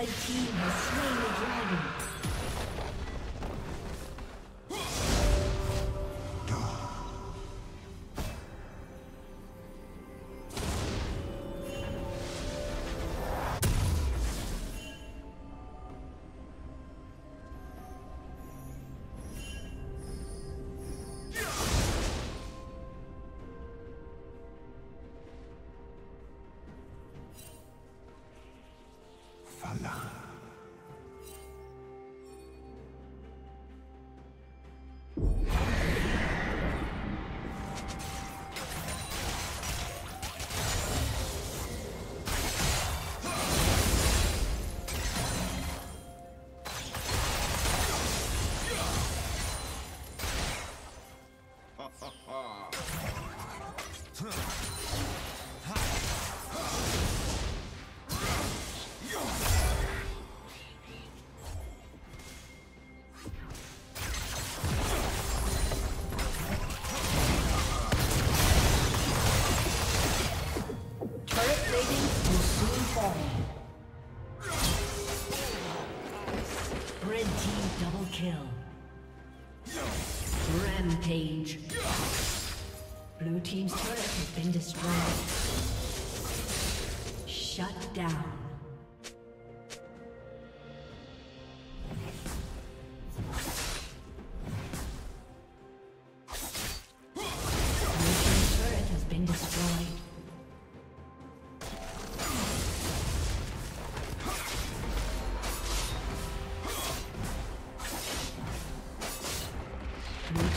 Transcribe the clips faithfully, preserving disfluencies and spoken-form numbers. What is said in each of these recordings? Red team has slain the dragon. Rampage. Blue team's turret has been destroyed. Shut down.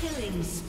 Killing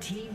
Team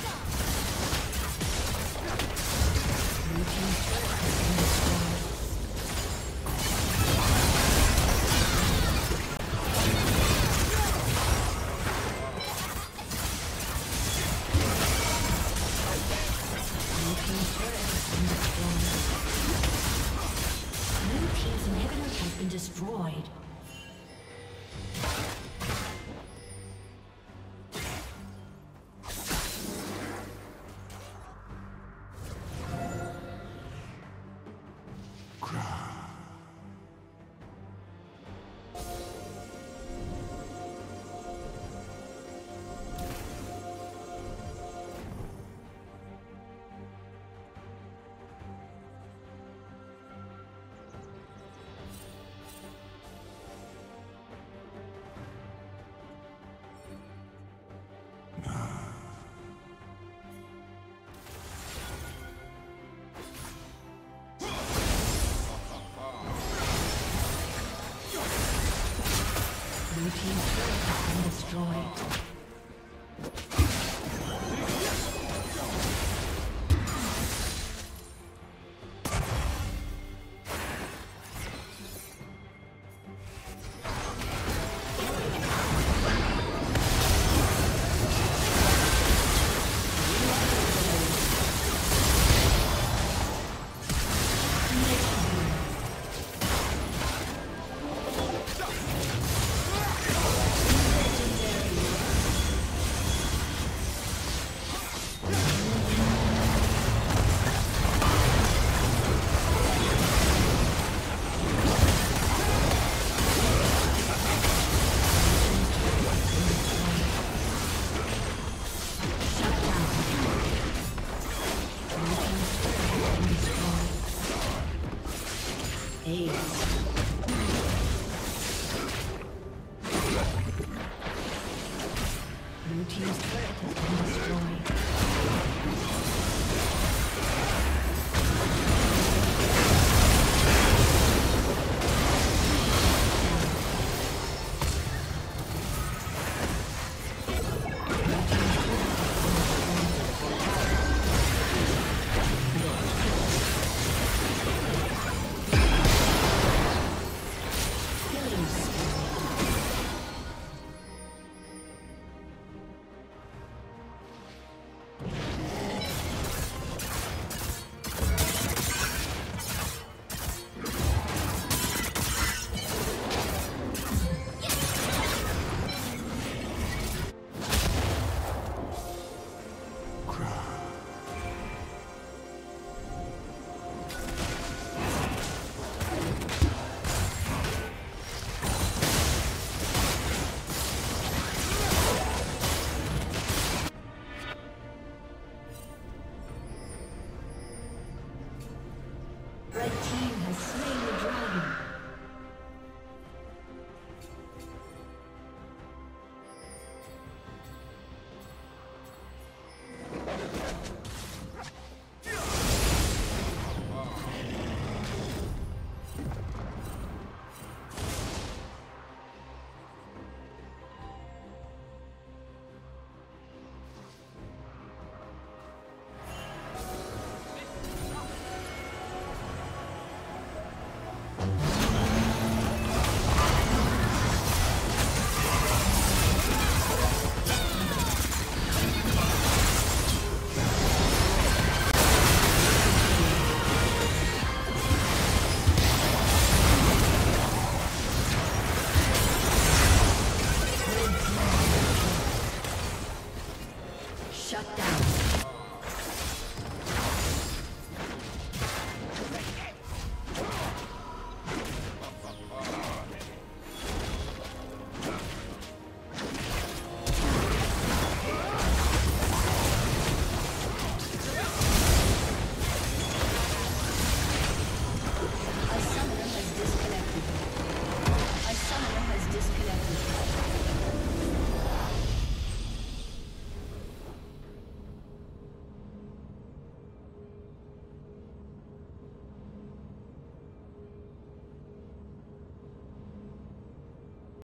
team turret has been destroyed. Blue team turret has been destroyed. Blue team's inhibitor has been destroyed. Yes.